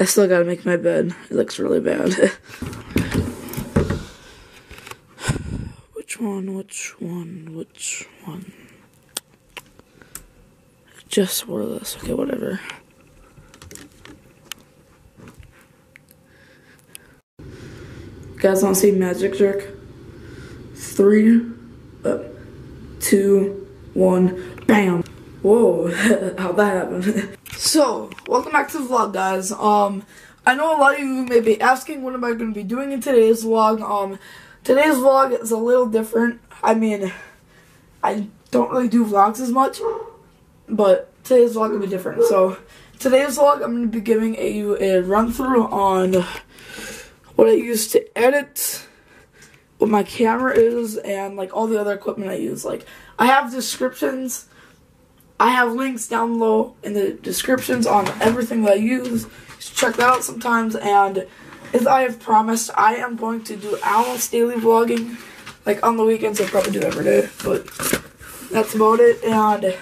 I still gotta make my bed. It looks really bad. Which one? Just wore this. Okay, whatever. You guys wanna see magic trick? 3, 2, 1, bam! Whoa, how'd that happen? So, welcome back to the vlog, guys. I know a lot of you may be asking what am I going to be doing in today's vlog. Today's vlog is a little different. I mean, I don't really do vlogs as much, but today's vlog will be different. So, today's vlog, I'm going to be giving you a run-through on what I use to edit, what my camera is, and, like, all the other equipment I use. Like, I have descriptions. I have links down below in the descriptions on everything that I use. Just check that out sometimes. And as I have promised, I am going to do almost daily vlogging. Like on the weekends, I probably do every day. But that's about it. And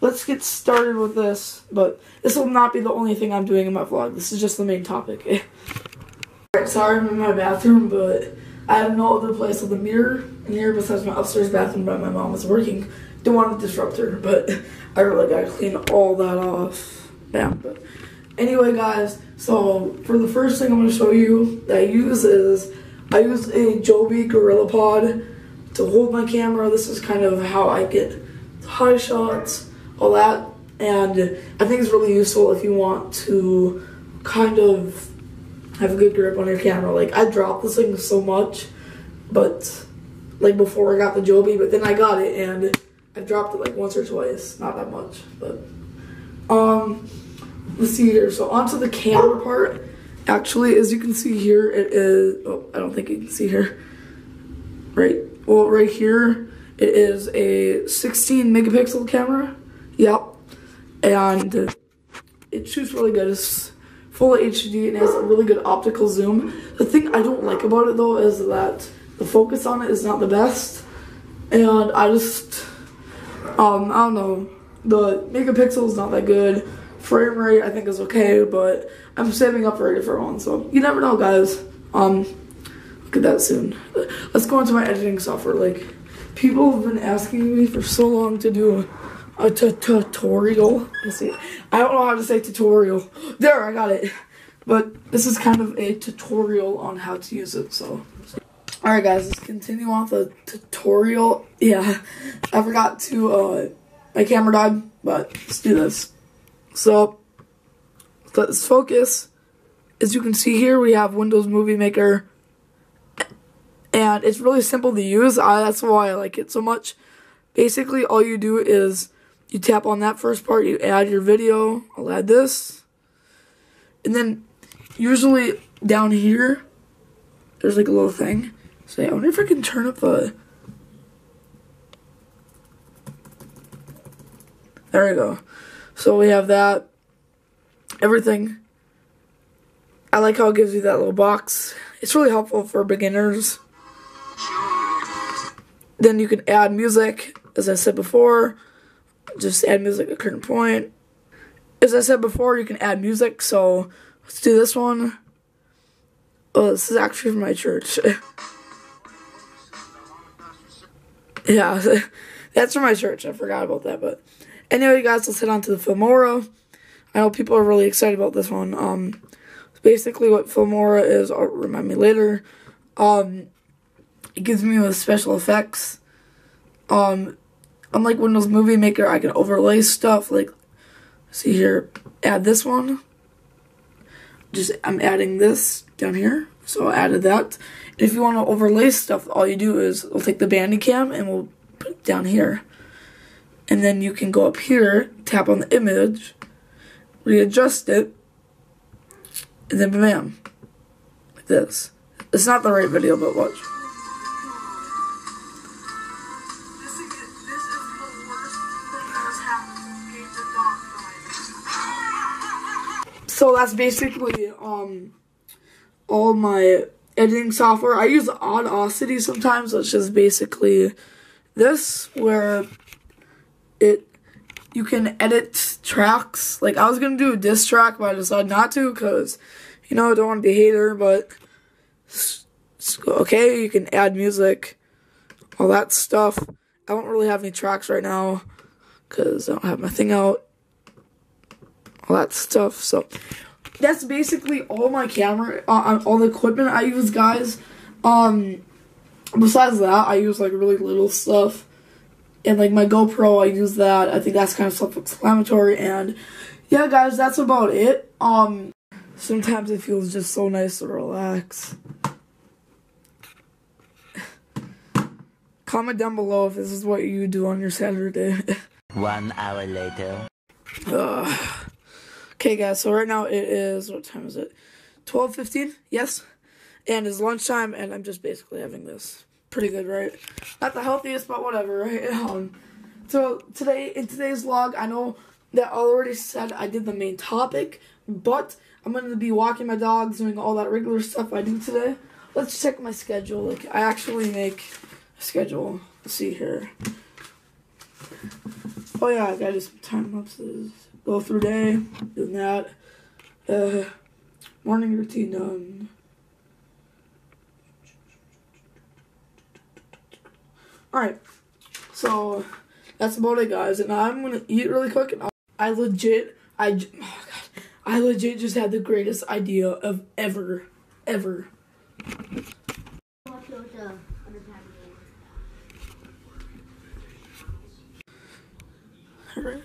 let's get started with this. But this will not be the only thing I'm doing in my vlog. This is just the main topic. Alright, sorry I'm in my bathroom, but I have no other place with a mirror in here besides my upstairs bathroom where my mom was working. Don't want to disrupt her, but I really gotta clean all that off. Yeah, but anyway, guys, so for the first thing I'm gonna show you that I use is I use a Joby GorillaPod to hold my camera. This is kind of how I get high shots, all that, and I think it's really useful if you want to kind of have a good grip on your camera. Like, I dropped this thing so much, but like before I got the Joby, but then I got it and I dropped it like once or twice, not that much, but, let's see here, so onto the camera part. Actually, as you can see here, it is, oh, I don't think you can see here, right, well, right here, it is a 16 megapixel camera, yep, and it shoots really good. It's full HD and has a really good optical zoom. The thing I don't like about it, though, is that the focus on it is not the best, and I just, I don't know, the megapixel is not that good, frame rate I think is okay, but I'm saving up for a different one, so you never know, guys. Look at that soon. Let's go into my editing software. Like, people have been asking me for so long to do a tutorial. Let's see, I don't know how to say tutorial. There, I got it. But this is kind of a tutorial on how to use it, so. Alright, guys, let's continue on the tutorial. Yeah, I forgot to, my camera died, but let's do this. So, let's focus. As you can see here, we have Windows Movie Maker, and it's really simple to use. That's why I like it so much. Basically, all you do is you tap on that first part, you add your video. I'll add this. And then, usually down here, there's like a little thing. So yeah, I wonder if I can turn up the... There we go. So we have that. Everything. I like how it gives you that little box. It's really helpful for beginners. Then you can add music, as I said before. Just add music at a current point. As I said before, you can add music. So let's do this one. Oh, this is actually from my church. Yeah, that's from my church. I forgot about that, but anyway, guys, let's head on to the Filmora. I know people are really excited about this one. Basically what Filmora is, I'll remind me later. It gives me with special effects. Unlike Windows Movie Maker, I can overlay stuff. Like, see here, add this one. Just, I'm adding this down here, so I added that. If you want to overlay stuff, all you do is we'll take the Bandicam and we'll put it down here, and then you can go up here, tap on the image, readjust it, and then bam, like this. It's not the right video, but watch. So that's basically all my editing software. I use Audacity sometimes, which is basically this, where it you can edit tracks. Like, I was going to do a diss track, but I decided not to because, you know, I don't want to be a hater, but it's okay, you can add music, all that stuff. I don't really have any tracks right now because I don't have my thing out, all that stuff. So that's basically all my camera, all the equipment I use, guys. Besides that, I use, like, really little stuff. And, like, my GoPro, I use that. I think that's kind of self-explanatory. And, yeah, guys, that's about it. Sometimes it feels just so nice to relax. Comment down below if this is what you do on your Saturday. 1 hour later. Okay, guys, so right now it is, what time is it? 12:15? Yes. And it's lunchtime, and I'm just basically having this. Pretty good, right? Not the healthiest, but whatever, right? So today, in today's vlog, I know that I already said I did the main topic, but I'm going to be walking my dogs, doing all that regular stuff I do today. Let's check my schedule. Like, I actually make a schedule. Let's see here. Oh, yeah, I got to do some time lapses. Go through day, doing that. Morning routine done. Alright, so that's about it, guys, and I'm gonna eat really quick, and I legit just had the greatest idea of ever. Alright.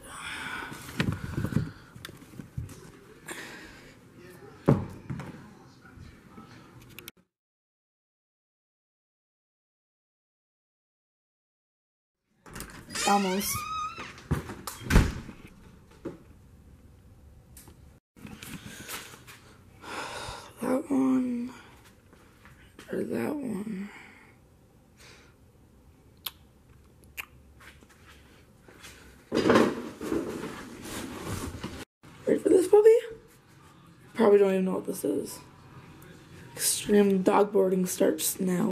Almost. That one, or that one. Ready for this puppy? Probably don't even know what this is. Extreme dog boarding starts now.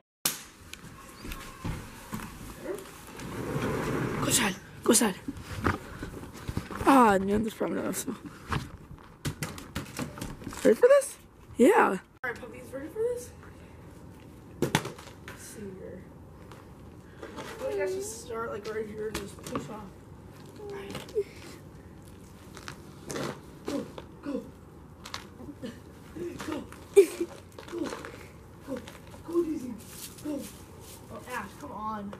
Go sad. Ah, no, there's probably not enough snow. Ready for this? Yeah. Alright, puppies, ready for this? Let's see here. I think I should start like right here and just push off. Alright. Go, go. Go. Go. Go. Go, Daisy. Go. Oh, Ash, come on.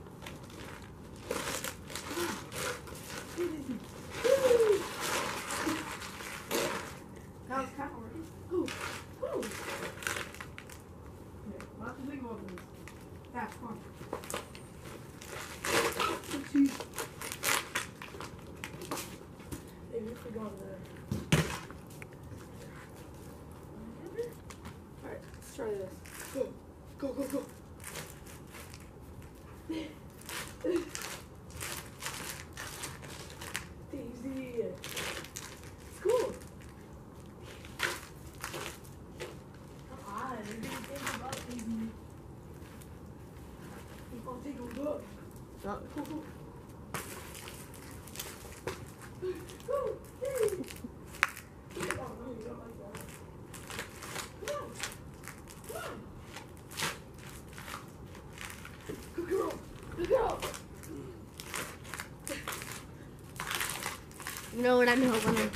You know what I'm hoping?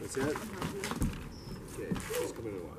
That's it? Okay, just come in and watch.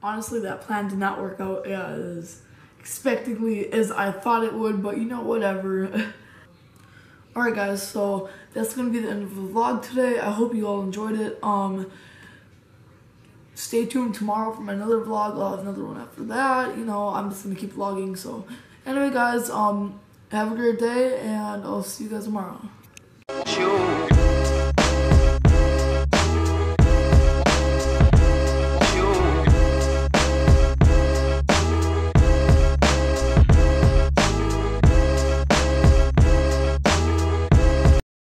Honestly, that plan did not work out as expectedly as I thought it would, but you know, whatever. Alright, guys, so that's gonna be the end of the vlog today. I hope you all enjoyed it. Stay tuned tomorrow for another vlog. I'll have another one after that. You know, I'm just gonna keep vlogging. So anyway, guys, Have a great day, and I'll see you guys tomorrow.